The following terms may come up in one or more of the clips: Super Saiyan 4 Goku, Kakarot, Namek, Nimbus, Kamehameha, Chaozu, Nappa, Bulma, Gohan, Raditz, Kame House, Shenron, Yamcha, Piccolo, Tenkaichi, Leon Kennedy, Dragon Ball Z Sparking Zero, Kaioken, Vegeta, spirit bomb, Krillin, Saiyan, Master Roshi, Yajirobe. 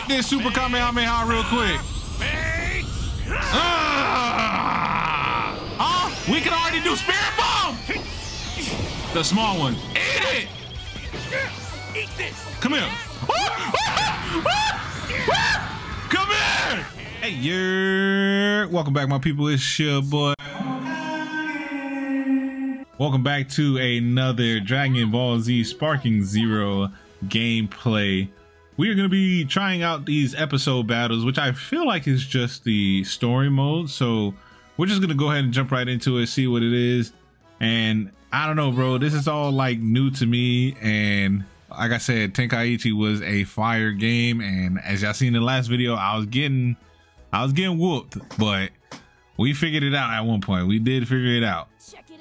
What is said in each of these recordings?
hit this Super Kamehameha real quick. We can already do spirit bomb. The small one. Eat it. Eat this. Come here. Come here. Hey, you're welcome back, my people. It's your boy. Welcome back to another Dragon Ball Z Sparking Zero gameplay. We are going to be trying out these episode battles, which I feel like is just the story mode. So we're just going to go ahead and jump right into it, see what it is. And I don't know, bro, this is all like new to me. And like I said, Tenkaichi was a fire game. And as y'all seen in the last video, I was getting whooped, but we figured it out at one point. We did figure it out.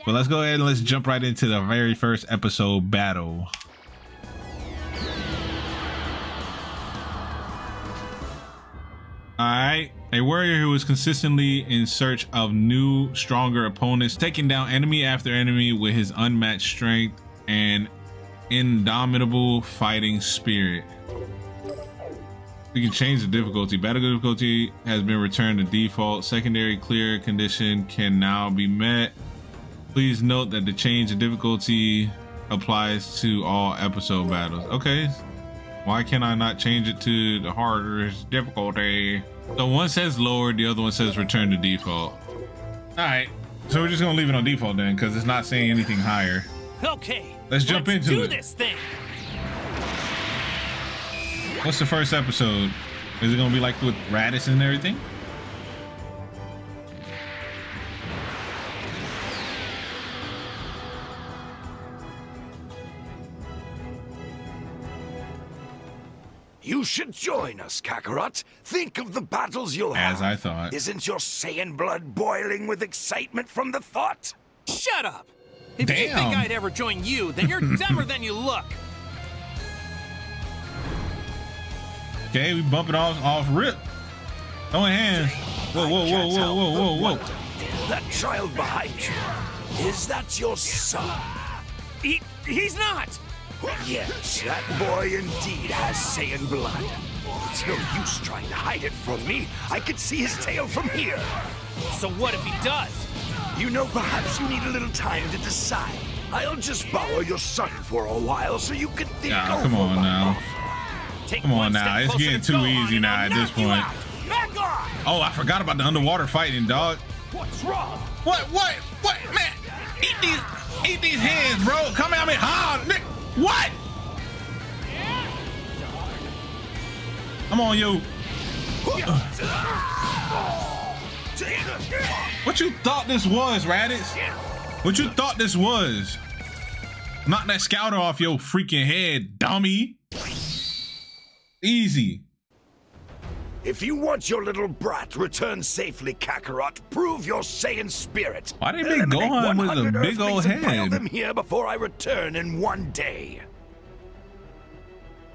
But let's go ahead and let's jump right into the very first episode battle. Alright, a warrior who is consistently in search of new, stronger opponents, taking down enemy after enemy with his unmatched strength and indomitable fighting spirit. We can change the difficulty. Battle difficulty has been returned to default. Secondary clear condition can now be met. Please note that the change in difficulty applies to all episode battles. Okay. Why can I not change it to the hardest difficulty? So one says lowered, the other one says return to default. All right, so we're just gonna leave it on default then, because it's not saying anything higher. Okay, let's jump into it. This thing. What's the first episode? Is it gonna be like with Raditz and everything? You should join us, Kakarot. Think of the battles you'll have. As I thought. Isn't your Saiyan blood boiling with excitement from the thought? Shut up! If you think I'd ever join you, then you're dumber than you look. Okay, we bump it off rip. Throwing hands. Whoa, whoa, whoa, whoa, whoa, whoa, whoa. That child behind you, is that your son? He's not! Yes, that boy indeed has Saiyan blood. It's no use trying to hide it from me. I could see his tail from here. So what if he does? You know, perhaps you need a little time to decide. I'll just borrow your son for a while so you can think over. Come on now. Come on now. It's getting too easy now at this point. Oh, I forgot about the underwater fighting, dog. What's wrong? What? Man, eat these hands, bro. Come at me hard. What? Come on, yo. What you thought this was, Raditz? What you thought this was? Knock that scouter off your freaking head, dummy. Easy. If you want your little brat returned safely, Kakarot, prove your Saiyan spirit. Why did they go on with a big old head? Pile them here before I return in one day.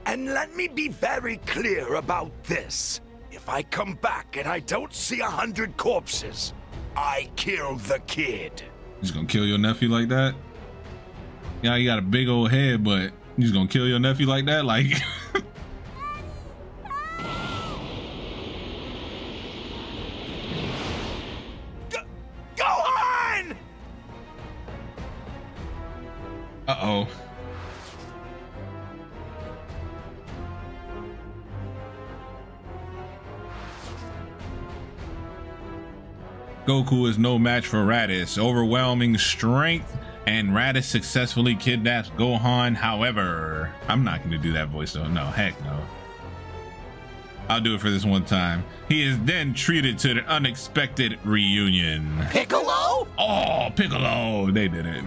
And let me be very clear about this. If I come back and I don't see 100 corpses, I kill the kid. He's gonna kill your nephew like that? Yeah, you got a big old head, but he's gonna kill your nephew like that? Like... Uh-oh. Goku is no match for Raditz. Overwhelming strength, and Raditz successfully kidnaps Gohan. However, I'm not gonna do that voice though. No, heck no. I'll do it for this one time. He is then treated to the unexpected reunion. Piccolo? Oh, Piccolo. They did it.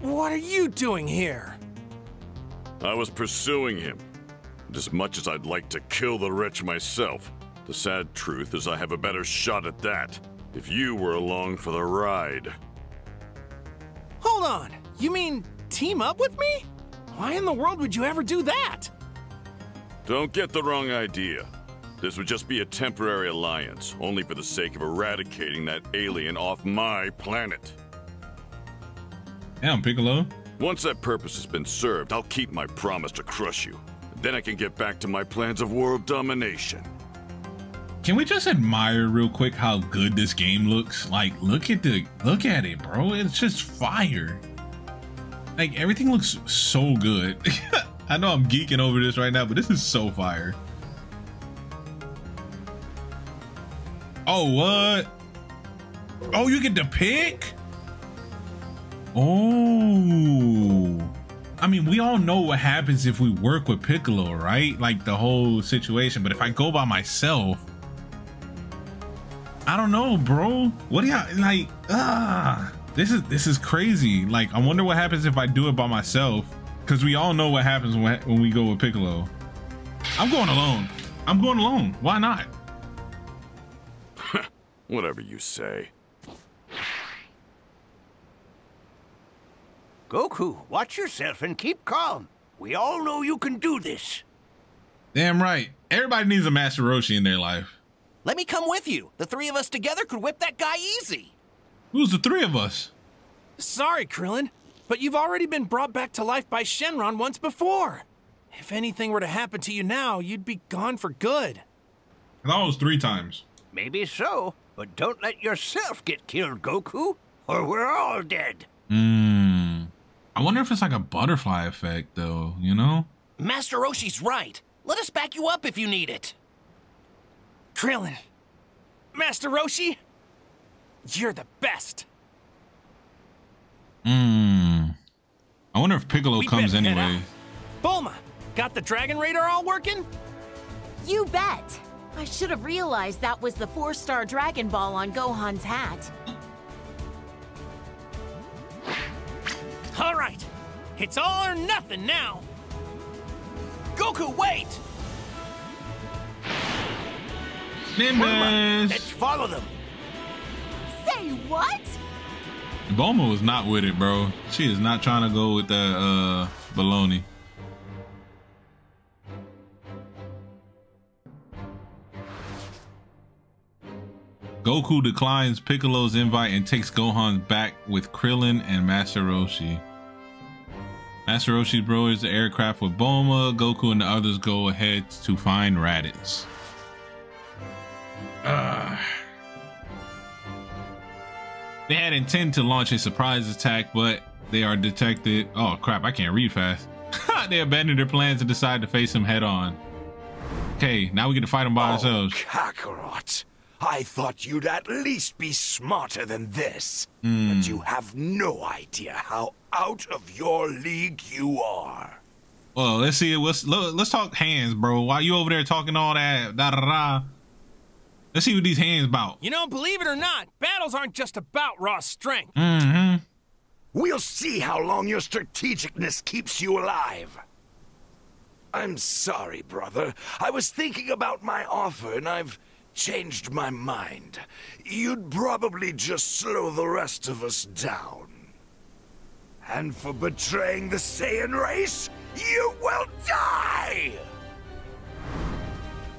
What are you doing here? I was pursuing him. And as much as I'd like to kill the wretch myself, the sad truth is I have a better shot at that if you were along for the ride. Hold on. You mean team up with me? Why in the world would you ever do that? Don't get the wrong idea. This would just be a temporary alliance, only for the sake of eradicating that alien off my planet. Damn, Piccolo. Once that purpose has been served, I'll keep my promise to crush you. Then I can get back to my plans of world domination. Can we just admire real quick how good this game looks? Like, look at it, bro. It's just fire. Like, everything looks so good. I know I'm geeking over this right now, but this is so fire. Oh, what? Oh, you get to pick? Oh. I mean, we all know what happens if we work with Piccolo, right? Like the whole situation. But if I go by myself, I don't know, bro. What do y'all like? This is crazy. Like, I wonder what happens if I do it by myself, because we all know what happens when we go with Piccolo. I'm going alone. I'm going alone. Why not? Whatever you say. Goku, watch yourself and keep calm. We all know you can do this. Damn right. Everybody needs a Master Roshi in their life. Let me come with you. The three of us together could whip that guy easy. Who's the three of us? Sorry, Krillin, but you've already been brought back to life by Shenron once before. If anything were to happen to you now, you'd be gone for good. I thought it was 3 times. Maybe so, but don't let yourself get killed, Goku, or we're all dead. I wonder if it's like a butterfly effect, though, you know? Master Roshi's right. Let us back you up if you need it. Krillin, Master Roshi, you're the best. I wonder if Piccolo comes anyway. Bulma, got the Dragon Radar all working? You bet. I should have realized that was the 4-star Dragon Ball on Gohan's hat. All right, it's all or nothing now. Goku, wait! Nimbus! Let's follow them. Say what? Bulma was not with it, bro. She is not trying to go with that baloney. Goku declines Piccolo's invite and takes Gohan back with Krillin and Master Roshi. Master Roshi boards the aircraft with Bulma. Goku and the others go ahead to find Raditz. They had intended to launch a surprise attack, but they are detected. Oh crap, I can't read fast. They abandoned their plans and decide to face him head on. Okay, now we get to fight him by ourselves. Kakarot. I thought you'd at least be smarter than this, but you have no idea how out of your league you are. Well, let's see. Let's talk hands, bro. Why you over there talking all that? Let's see what these hands about. You know, believe it or not, battles aren't just about raw strength. We'll see how long your strategicness keeps you alive. I'm sorry, brother. I was thinking about my offer, and I've changed my mind. You'd probably just slow the rest of us down. And for betraying the Saiyan race, you will die!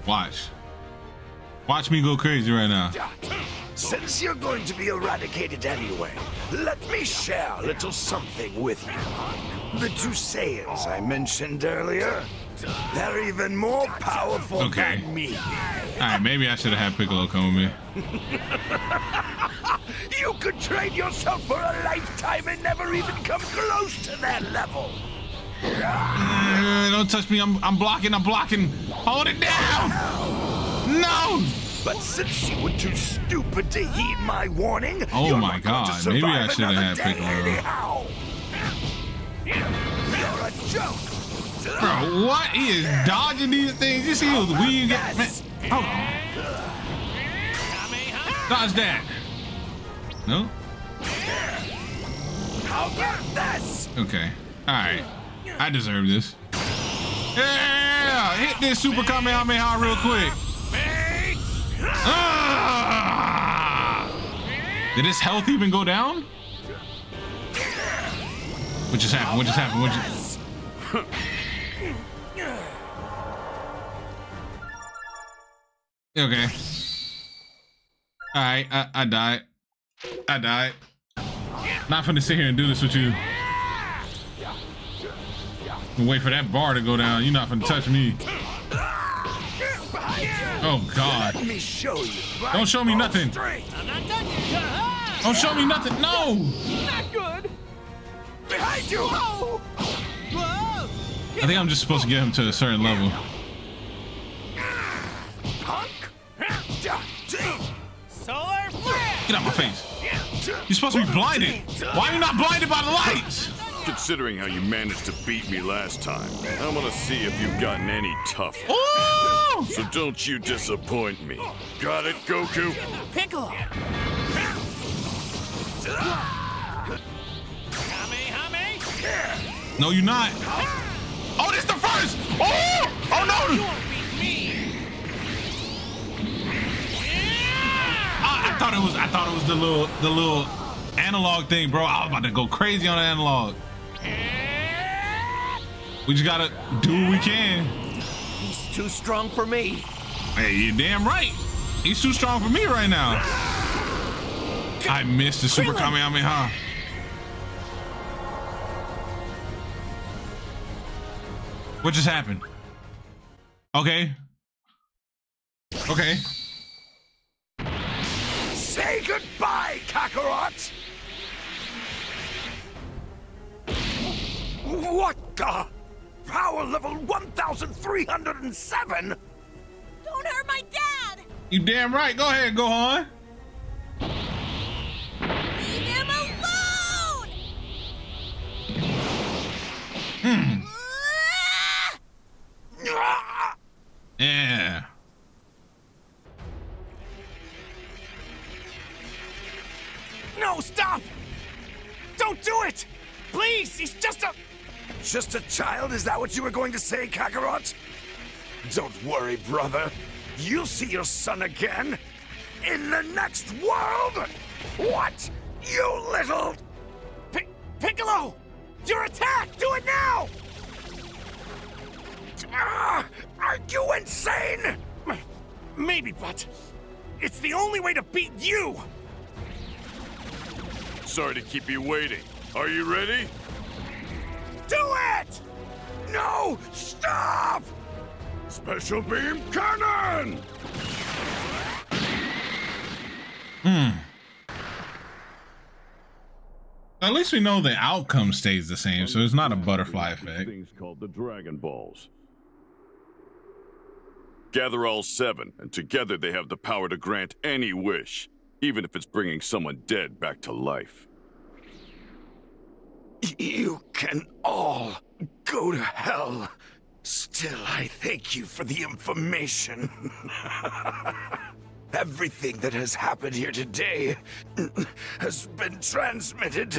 Watch. Watch me go crazy right now. Since you're going to be eradicated anyway, let me share a little something with you. The 2 Saiyans I mentioned earlier, they're even more powerful than me. Alright, maybe I should have had Piccolo come with me. You could train yourself for a lifetime and never even come close to that level. Don't touch me. I'm blocking. I'm blocking. Hold it down. No. But since you were too stupid to heed my warning, oh my God, maybe I should have had Piccolo. You're a joke. Bro, what? He is dodging these things. You see those weird guys? Hold on. Dodge that. No? How about this? Okay. Alright. I deserve this. Yeah! Hit this Super Kamehameha real quick. Did his health even go down? What just happened? What just happened? What just happened? Okay. All right, I died. Not finna sit here and do this with you. Wait for that bar to go down. You're not finna touch me. Oh God! Let me show you. Don't show me nothing. I'm not done yet. Don't show me nothing. No. Not good. Behind you. Whoa. Whoa. I think I'm just supposed to get him to a certain level. Punk. Solar flare. Get out my face. You're supposed to be blinded. Why are you not blinded by the lights? Considering how you managed to beat me last time, I want to see if you've gotten any tougher. Oh! So don't you disappoint me. Got it, Goku? Piccolo! No, you're not. Oh, this is the first! Oh! Oh, no! I thought it was the little analog thing, bro. I was about to go crazy on the analog. We just gotta do what we can. He's too strong for me. Hey, you're damn right. He's too strong for me right now. I missed the Super Kamehameha. What just happened? Okay. Okay. Say goodbye, Kakarot. What the? Power level 1,307? Don't hurt my dad! You damn right. Go ahead, Gohan. Leave him alone! Yeah. No, stop! Don't do it! Please, he's just a... Just a child? Is that what you were going to say, Kakarot? Don't worry, brother. You'll see your son again. In the next world! What? You little... Piccolo! Your attack! Do it now! Are you insane? Maybe, but... It's the only way to beat you! Sorry to keep you waiting. Are you ready? Do it! No! Stop! Special beam cannon! At least we know the outcome stays the same, so it's not a butterfly effect. Things called the Dragon Balls. Gather all 7, and together they have the power to grant any wish, even if it's bringing someone dead back to life. You can all go to hell. Still, I thank you for the information. Everything that has happened here today has been transmitted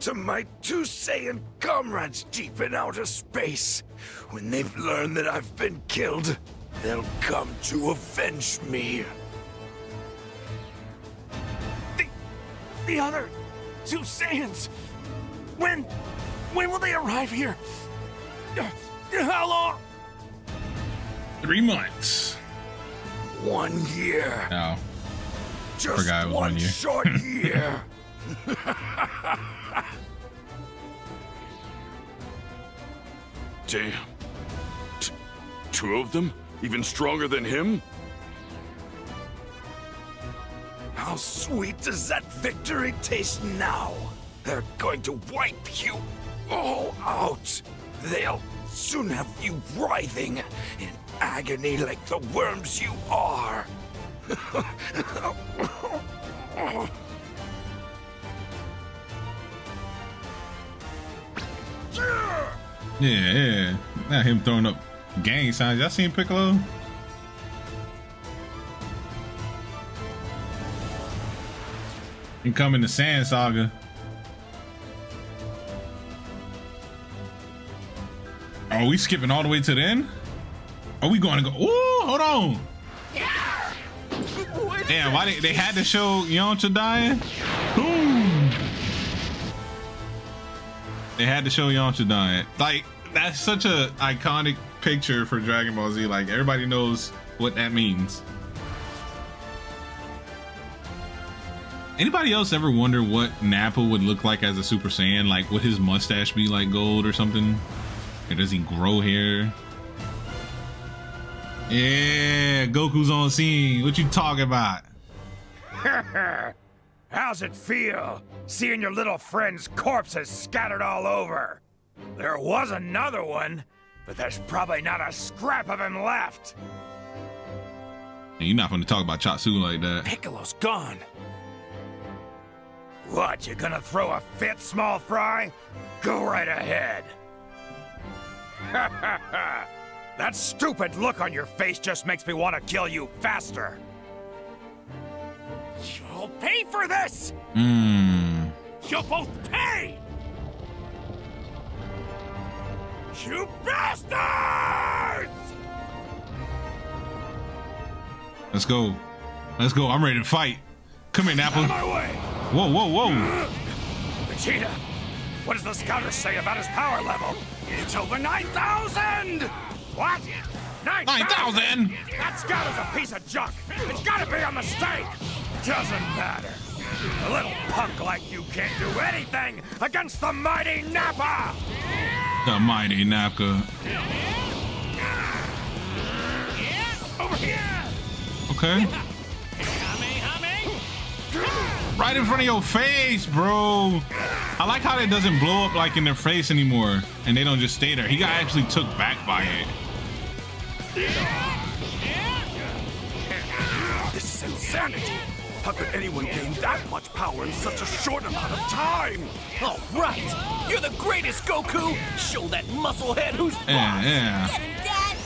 to my 2 Saiyan comrades deep in outer space. When they've learned that I've been killed, they'll come to avenge me. The other 2 Saiyans... When will they arrive here? How long? 3 months. 1 year. Oh. Just forgot it was 1 year. Short year. Damn. 2 of them? Even stronger than him? How sweet does that victory taste now? They're going to wipe you all out. They'll soon have you writhing in agony like the worms you are. Yeah. Now him throwing up gang signs. Y'all seen Piccolo? And coming to Saiyan Saga. Are we skipping all the way to the end? Are we going to go? Ooh, hold on. Yeah. Damn, why they had to show Yamcha dying? Boom. They had to show Yamcha dying. Like, that's such a iconic picture for Dragon Ball Z. Like, everybody knows what that means. Anybody else ever wonder what Nappa would look like as a Super Saiyan? Like, would his mustache be like gold or something? Or does he grow hair? Yeah, Goku's on scene. What you talking about? How's it feel seeing your little friend's corpses scattered all over? There was another one, but there's probably not a scrap of him left. Hey, you're not gonna talk about Chaozu like that. Piccolo's gone. What, you gonna throw a fit, small fry? Go right ahead. That stupid look on your face just makes me want to kill you faster. You'll pay for this! You'll both pay! You bastards! Let's go. Let's go. I'm ready to fight. Come here, Nappa. Whoa, whoa, whoa. Vegeta, what does the scouter say about his power level? It's over 9,000! What? 9,000? That scouter's a piece of junk. It's gotta be a mistake. Doesn't matter. A little punk like you can't do anything against the mighty Nappa! The mighty Nappa. Over here! Okay. Right in front of your face, bro. I like how it doesn't blow up like in their face anymore, and they don't just stay there. He got actually took back by it. This is insanity. How could anyone gain that much power in such a short amount of time? All right, you're the greatest, Goku. Show that musclehead who's boss. Yeah. Get him, Dad.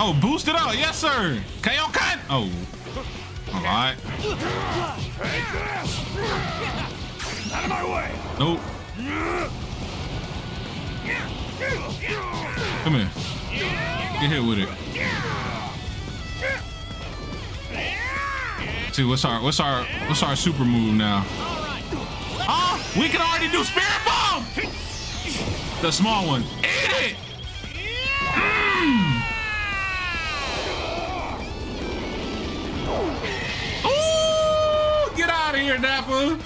Oh, boost it out, yes sir. Kaioken. Oh. All right. Out of my way. Nope. Come here. Get here with it. See, what's our super move now? Huh? We can already do spirit bomb. The small one. Eat it. Get out of here, Nappa!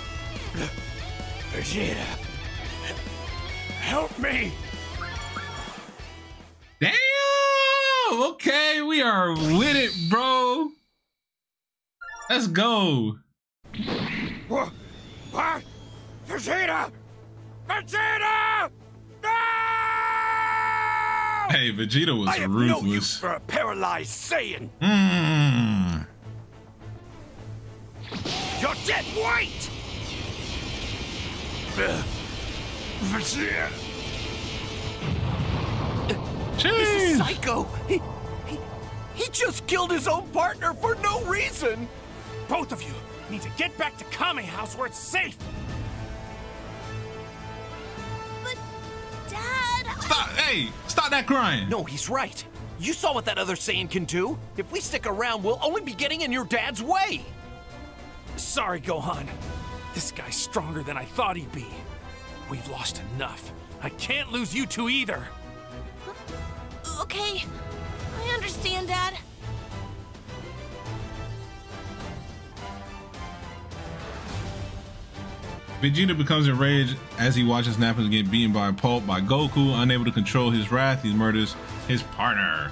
Vegeta, help me! Damn! Okay, we are with it, bro. Let's go. What? Vegeta! Vegeta! No! Hey, Vegeta was ruthless. I have no use for a paralyzed Saiyan. You're dead white! Vegeta! This is psycho! He just killed his own partner for no reason! Both of you need to get back to Kame House where it's safe! But, Dad... Stop! Hey! Stop that crying! No, he's right. You saw what that other Saiyan can do. If we stick around, we'll only be getting in your dad's way! Sorry, Gohan. This guy's stronger than I thought he'd be. We've lost enough. I can't lose you two either. Okay. I understand, Dad. Vegeta becomes enraged as he watches Nappa get beaten by a pulp by Goku. Unable to control his wrath, he murders his partner.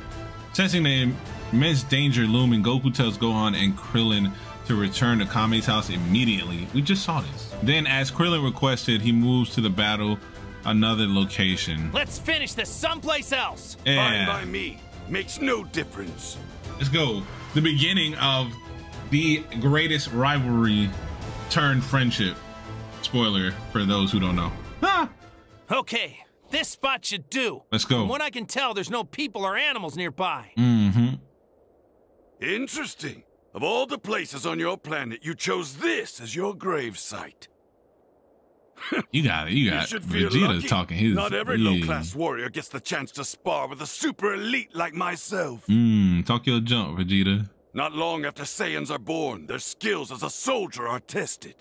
Sensing the immense danger looming, Goku tells Gohan and Krillin to return to Kame's house immediately. We just saw this. Then, as Krillin requested, he moves to the battle another location. Let's finish this someplace else. Yeah. Fine by me. Makes no difference. Let's go. The beginning of the greatest rivalry turned friendship. Spoiler for those who don't know. Ah! Okay, this spot should do. Let's go. From what I can tell, there's no people or animals nearby. Interesting. Of all the places on your planet, you chose this as your grave site. You got it. You got it. Vegeta's talking his. Not every low-class warrior gets the chance to spar with a super elite like myself. Talk your junk, Vegeta. Not long after Saiyans are born, their skills as a soldier are tested.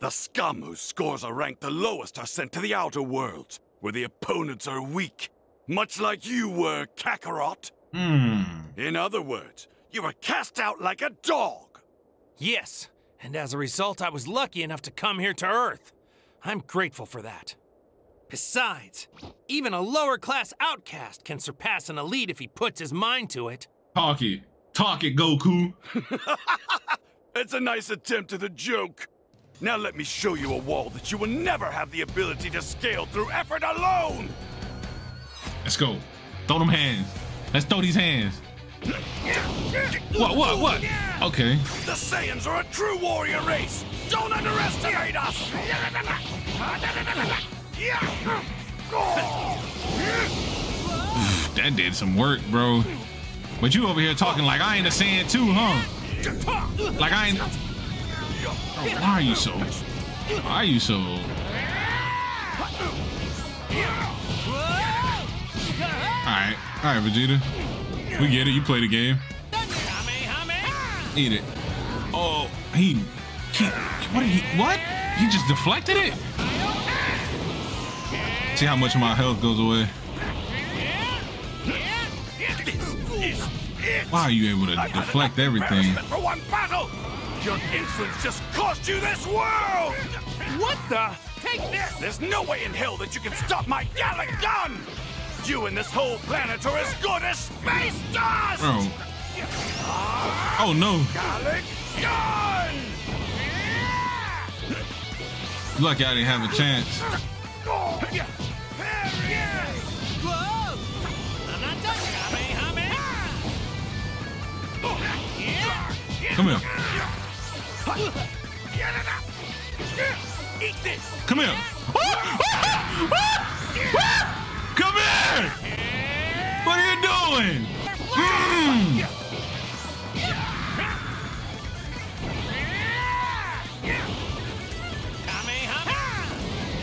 The scum whose scores are ranked the lowest are sent to the outer worlds, where the opponents are weak, much like you were, Kakarot. In other words, you were cast out like a dog. Yes, And as a result, I was lucky enough to come here to Earth. I'm grateful for that. Besides, even a lower-class outcast can surpass an elite if he puts his mind to it. Talk it, Goku. That's a nice attempt at a joke. Now let me show you a wall that you will never have the ability to scale through effort alone. Let's go. Throw them hands. Let's throw these hands. What? Okay. The Saiyans are a true warrior race. Don't underestimate us. That did some work, bro. But you over here talking like I ain't a Saiyan too, huh? Like I ain't. Why are you so? Why are you so? All right, Vegeta. We get it. You play the game. Eat it. Oh, he what did he? What? He just deflected it. See how much of my health goes away. Why are you able to deflect everything? For one battle, your influence just cost you this world. What the? Take this. There's no way in hell that you can stop my Gallic gun. You and this whole planet are as good as space dust! Bro. Oh no. Gallic gun! Lucky I didn't have a chance. Come here. Eat this. Come here. Come here! What are you doing? Mm.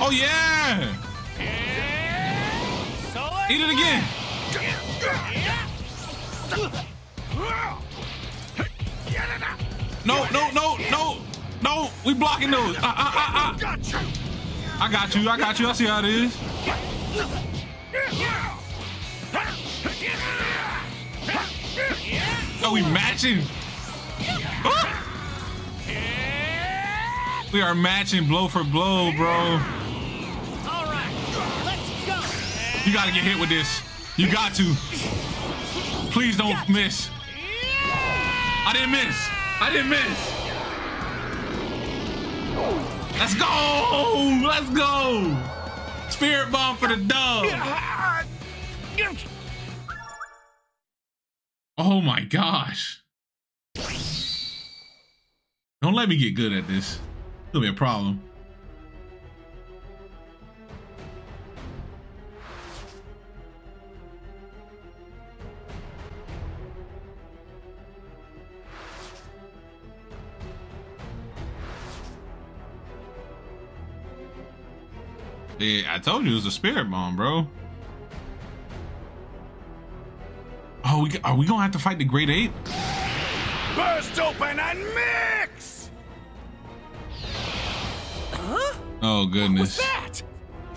Oh yeah! Eat it again! No! We blocking those! I got you. I see how it is. Oh, we matching. Ah! We are matching blow for blow, bro. All right, let's go. You gotta get hit with this. You got to. Please don't miss. I didn't miss. Let's go. Spirit bomb for the dub. Oh my gosh. Don't let me get good at this. It'll be a problem. Yeah, I told you it was a spirit bomb, bro. Oh, are we gonna have to fight the Great Ape? Burst open and mix! Huh? Oh goodness! What's that?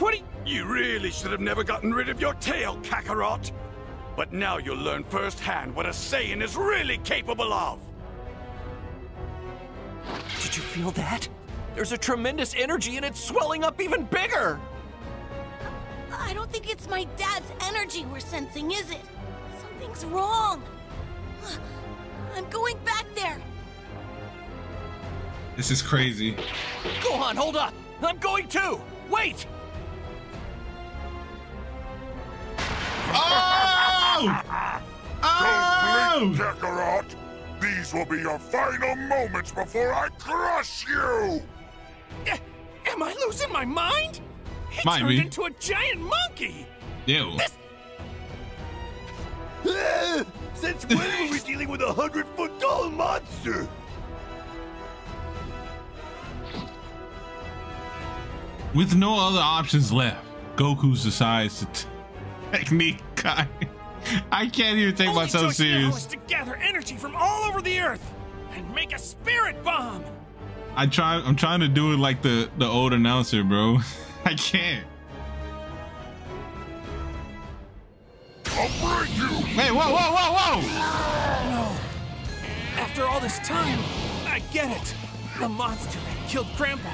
What? You really should have never gotten rid of your tail, Kakarot. But now you'll learn firsthand what a Saiyan is really capable of. Did you feel that? There's a tremendous energy, and it's swelling up even bigger. I don't think it's my dad's energy we're sensing, is it? Something's wrong. I'm going back there. This is crazy. Gohan, hold up. I'm going too. Wait. Oh! Oh! Kakarot, these will be your final moments before I crush you. Am I losing my mind? He might turned be. Into a giant monkey. Ew. Since when were we dealing with a 100-foot-tall monster? With no other options left, Goku decides to take me. I can't even take myself serious. To gather energy from all over the earth and make a spirit bomb. I'm trying to do it like the old announcer, bro. I can't. I'll bring you. Hey, whoa! No. After all this time, I get it. The monster that killed Grandpa.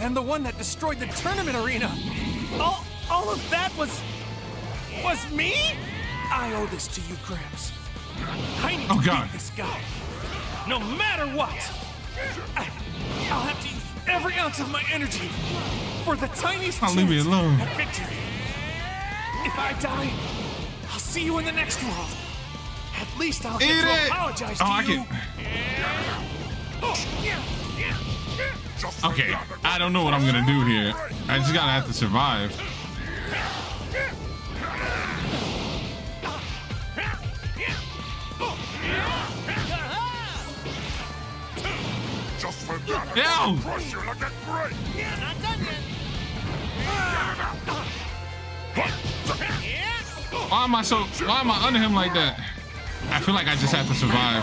And the one that destroyed the tournament arena. All of that was me? I owe this to you, Gramps. I need to beat this guy. No matter what. I'll have to use every ounce of my energy for the tiniest chance at victory. If I die, I'll see you in the next world. At least I'll get to apologize to you. Okay, I don't know what I'm gonna do here. I just gotta have to survive. Yo! Why am I under him like that? I feel like I just have to survive.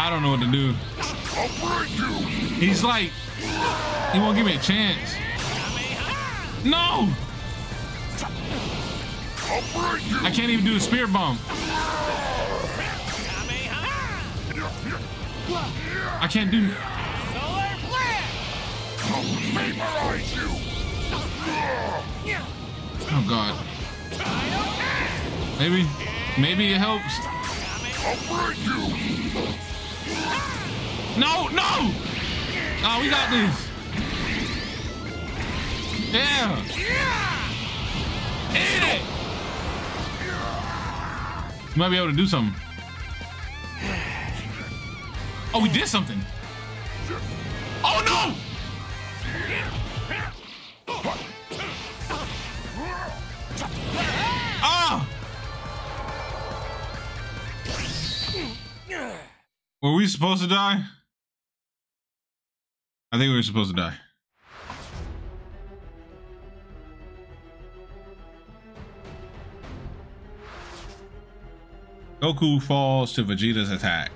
I don't know what to do. He's like, he won't give me a chance. No! I can't even do the spirit bomb. I can't do. Oh God. Maybe it helps. No! Oh, we got this. Yeah. Eat it. You might be able to do something. Oh, we did something. Oh no! Ah! Were we supposed to die? I think we were supposed to die. Goku falls to Vegeta's attack.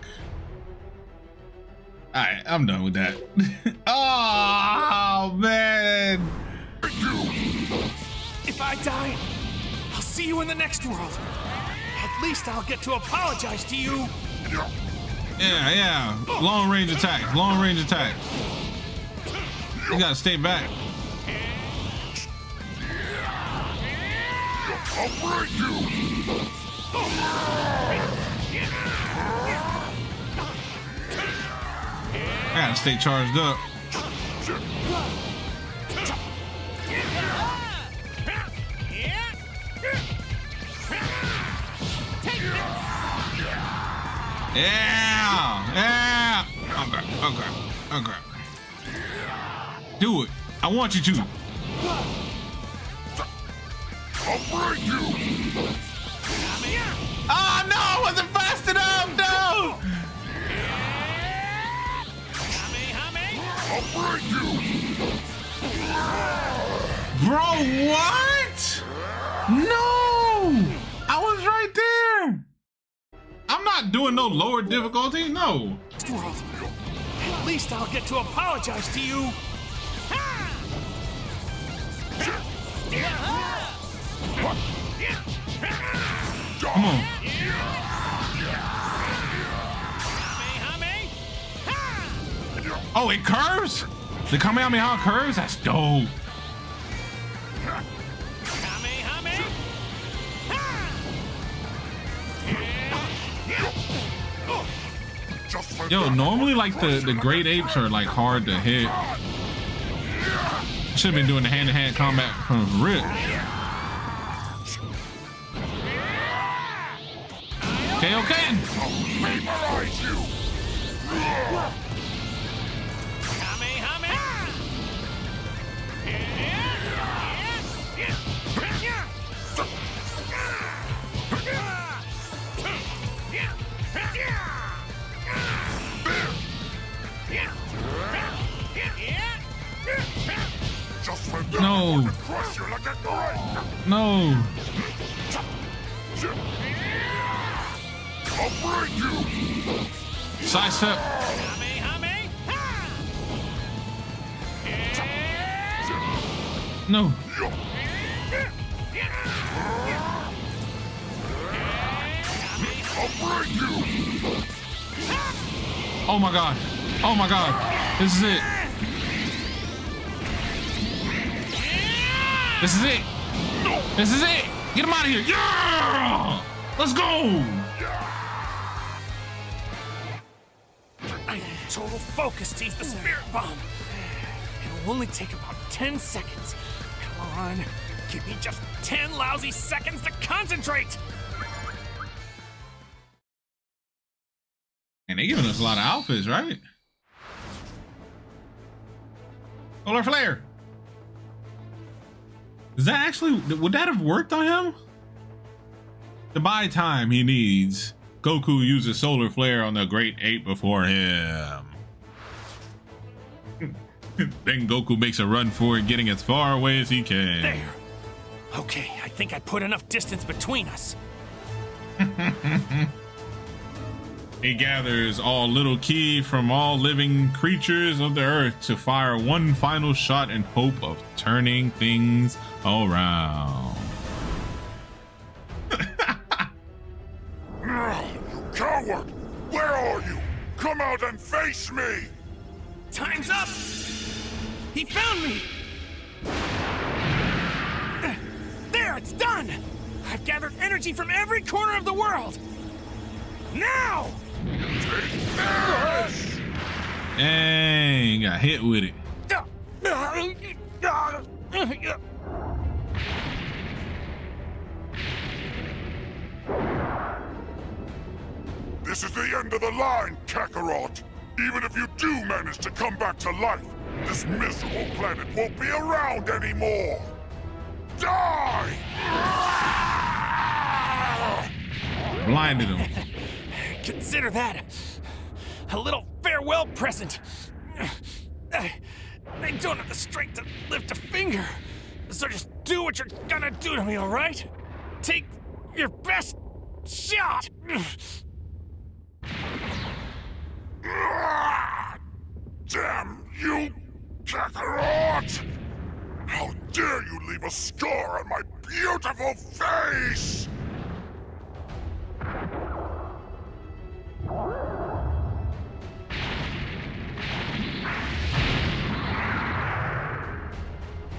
Alright, I'm done with that. Oh man! If I die, I'll see you in the next world. At least I'll get to apologize to you. Yeah. Long range attack. You gotta stay back. I gotta stay charged up. Yeah. Okay. Do it. I want you to. Oh no! I wasn't fast enough, dude. Bro, what? No! I was right there! I'm not doing no lower difficulty, no. At least I'll get to apologize to you. Come on. Oh, it curves? The Kamehameha curves? That's dope. Yo, normally like the great apes are like hard to hit. Should've been doing the hand-to-hand combat from the rip. Kaioken! No. Sidestep. No. I'll break you. Oh my god. Oh my god. This is it. This is it. This is it. Get him out of here. Yeah! Let's go. I need total focus to use the spirit bomb. It'll only take about 10 seconds. Come on. Give me just 10 lousy seconds to concentrate. And they giving us a lot of outfits, right? Solar flare. Does that actually, would that have worked on him? To buy time he needs, Goku uses solar flare on the Great Ape before him. Then Goku makes a run for it, getting as far away as he can. There. Okay, I think I put enough distance between us. He gathers all little ki from all living creatures of the earth to fire one final shot in hope of turning things around. You coward! Where are you? Come out and face me! Time's up! He found me! There, it's done! I've gathered energy from every corner of the world! Now! Dang, got hit with it. This is the end of the line, Kakarot. Even if you do manage to come back to life, this miserable planet won't be around anymore. Die! Blinded him. Consider that a little farewell present. I don't have the strength to lift a finger, so just do what you're gonna do to me, all right? Take your best shot. Damn you, Kakarot! How dare you leave a scar on my beautiful face!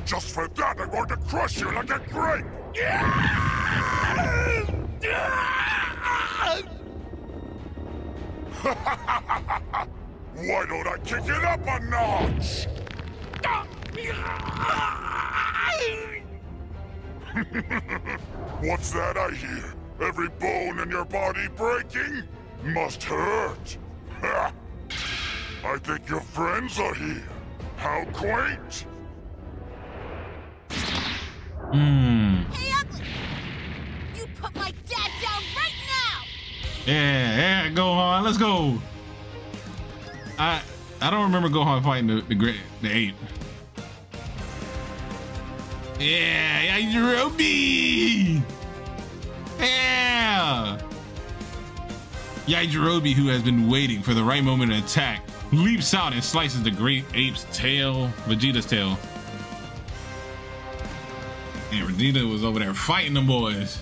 Just for that, I'm going to crush you like a grape! Why don't I kick it up a notch? What's that I hear? Every bone in your body breaking? Must hurt. I think your friends are here. How quaint. Hey, ugly! You put my dad down right now. Yeah, Gohan, let's go. I don't remember Gohan fighting the ape. Yeah, Yajirobe. Yeah. Yajirobe, who has been waiting for the right moment to attack, leaps out and slices the great ape's tail, Vegeta's tail. And Vegeta was over there fighting them boys.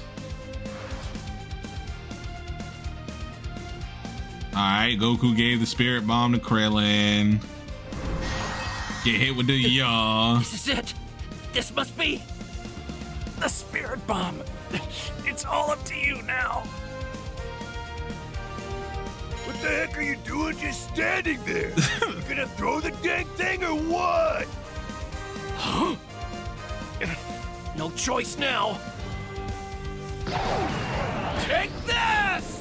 Alright, Goku gave the spirit bomb to Krillin. Get hit with the yaw. This is it. This must be the spirit bomb. It's all up to you now. What the heck are you doing just standing there? You gonna throw the dang thing or what? Huh? No choice now. Take this!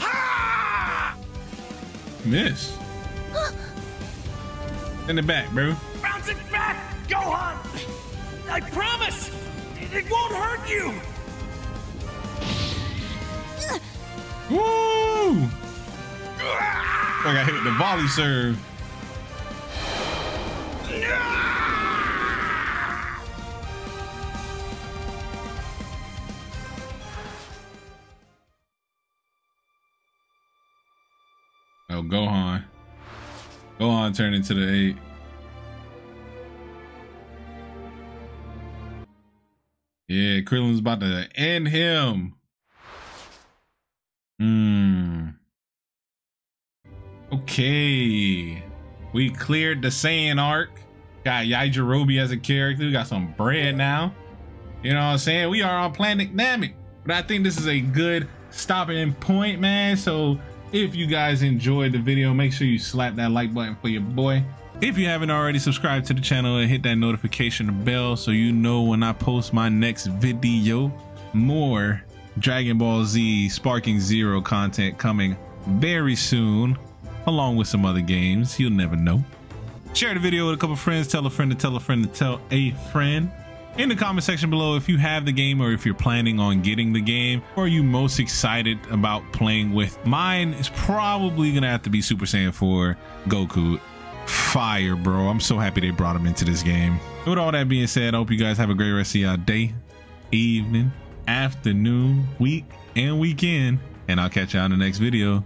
Ha! Miss. Send it back, bro. Bounce it back, Gohan! I promise! It won't hurt you! Woo! I got hit with the volley serve. Oh, Gohan. Gohan turned into the ape. Yeah, Krillin's about to end him. Okay. We cleared the Saiyan arc. Got Yajirobe as a character. We got some bread now. You know what I'm saying? We are on planet Namek. But I think this is a good stopping point, man. So if you guys enjoyed the video, make sure you slap that like button for your boy. If you haven't already, subscribe to the channel and hit that notification bell so you know when I post my next video. More Dragon Ball Z Sparking Zero content coming very soon, along with some other games. You'll never know. Share the video with a couple friends. Tell a friend to tell a friend to tell a friend. In the comment section below, if you have the game or if you're planning on getting the game, or are you most excited about playing with? Mine is probably gonna have to be Super Saiyan 4 Goku. Fire, bro. I'm so happy they brought him into this game. With all that being said, I hope you guys have a great rest of your day, evening, afternoon, week, and weekend. And I'll catch you on the next video.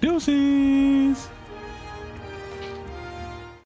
Deuces.